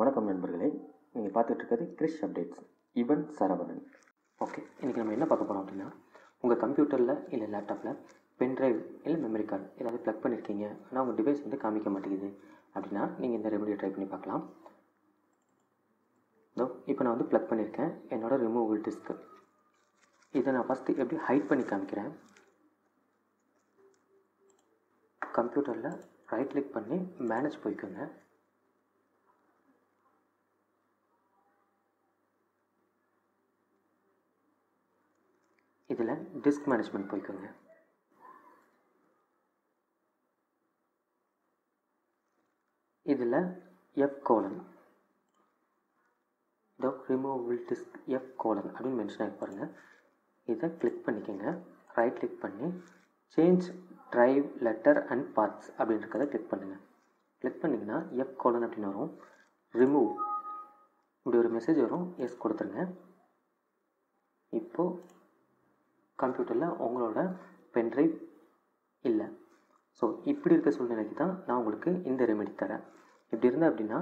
வணக்கம் நண்பர்களே, நீங்கள் பார்த்துட்டு இருக்கிறது கிரிஷ் அப்டேட்ஸ். இவன் சரவணன். ஓகே, இன்றைக்கி நம்ம என்ன பார்க்க போகிறோம் அப்படின்னா, உங்கள் கம்ப்யூட்டரில் இல்லை லேப்டாப்பில் பென் ட்ரைவ் இல்லை மெமரி கார்டு ஏதாவது ப்ளக் பண்ணியிருக்கீங்க, ஆனால் உங்கள் டிவைஸ் வந்து காமிக்க மாட்டேங்குது அப்படின்னா நீங்கள் இந்த ரெமடியை ட்ரை பண்ணி பார்க்கலாம். இப்போ நான் வந்து ப்ளக் பண்ணியிருக்கேன் என்னோடய ரிமூவபிள் டிஸ்க்கு. இதை நான் ஃபஸ்ட்டு எப்படி ஹைட் பண்ணி காமிக்கிறேன், கம்ப்யூட்டரில் ரைட் கிளிக் பண்ணி மேனேஜ் போய்க்குங்க. இதில் டிஸ்க் மேனேஜ்மெண்ட் போய்க்குங்க. இதில் F: the removable disk F: அப்படின்னு மென்ஷன் ஆகி பாருங்கள். இதை கிளிக் பண்ணிக்கோங்க. ரைட் கிளிக் பண்ணி change drive letter and paths அப்படின்னு இருக்கிறத கிளிக் பண்ணுங்கள். கிளிக் பண்ணிங்கன்னா F: அப்படின்னு வரும். ரிமூவ் இப்படி ஒரு மெசேஜ் வரும். எஸ் கொடுத்துருங்க. இப்போது கம்ப்யூட்டரில் உங்களோட பென்ட்ரைவ் இல்லை. ஸோ இப்படி இருக்க சூழ்நிலைக்கு தான் நான் உங்களுக்கு இந்த ரெமெடி தரேன். இப்படி இருந்தால் அப்படின்னா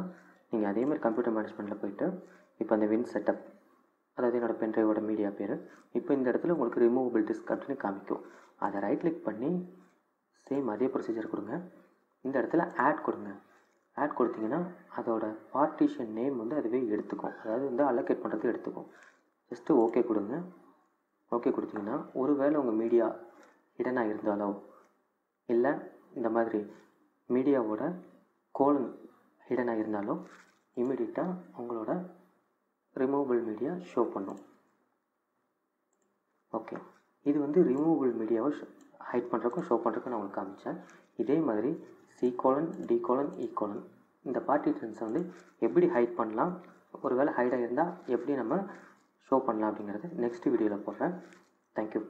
நீங்கள் அதேமாதிரி கம்ப்யூட்டர் மேனேஜ்மெண்ட்டில் போய்ட்டு இப்போ அந்த வின் செட்டப், அதாவது என்னோடய பென்ட்ரைவோட மீடியா பேர், இப்போ இந்த இடத்துல உங்களுக்கு ரிமூவபிள் டிஸ்க் அப்படின்னு காமிக்கும். அதை ரைட் கிளிக் பண்ணி சேம் அதே ப்ரொசீஜர் கொடுங்க. இந்த இடத்துல ஆட் கொடுங்க. ஆட் கொடுத்தீங்கன்னா அதோட பார்ட்டிஷன் நேம் வந்து அதுவே எடுத்துக்கும், அதாவது வந்து அலோகேட் பண்ணுறது எடுத்துக்கும். ஜஸ்ட்டு ஓகே கொடுங்க. ஓகே கொடுத்தீங்கன்னா ஒரு வேளை உங்கள் மீடியா இடனாக இருந்தாலோ இல்லை இந்த மாதிரி மீடியாவோட கோலன் இடனாக இருந்தாலோ இமீடியட்டாக உங்களோட ரிமூவபிள் மீடியா ஷோ பண்ணும். ஓகே, இது வந்து ரிமூவபிள் மீடியாவை ஹைட் பண்ணுறக்கும் ஷோ பண்ணுறக்கும் நான் உங்களுக்கு காமிச்சேன். இதே மாதிரி C: D: E: இந்த பார்ட்டிஷன்ஸை வந்து எப்படி ஹைட் பண்ணலாம், ஒரு வேளை ஹைடாக இருந்தால் எப்படி நம்ம ஷோ பண்ணலாம் அப்படிங்கிறது நெக்ஸ்ட் வீடியோவில் போடுறேன். தேங்க்யூ.